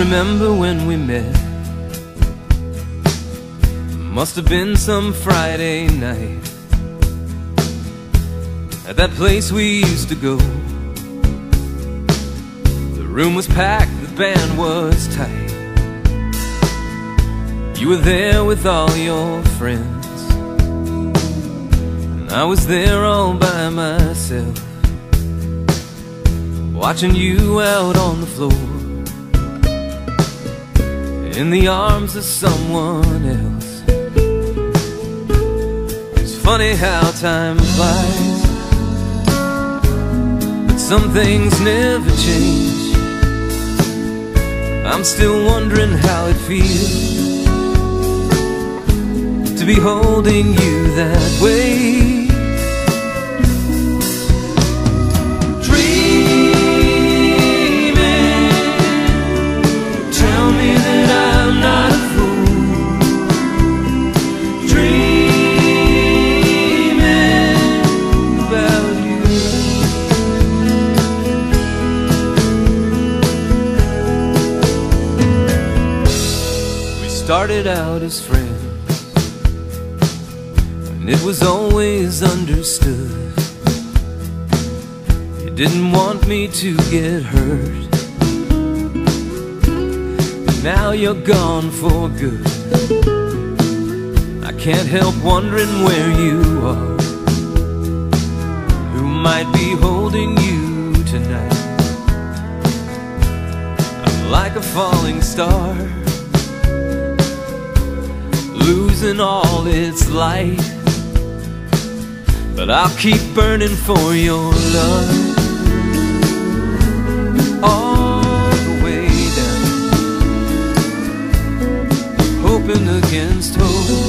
remember when we met. Must have been some Friday night at that place we used to go. The room was packed, the band was tight. You were there with all your friends, and I was there all by myself, watching you out on the floor, in the arms of someone else. It's funny how time flies, but some things never change. I'm still wondering how it feels to be holding you that way. Dreaming, tell me that I'm not a fool, dreaming about you. We started out as friends, and it was always understood you didn't want me to get hurt. Now you're gone for good. I can't help wondering where you are, who might be holding you tonight. I'm like a falling star, losing all its light, but I'll keep burning for your love. Against hope.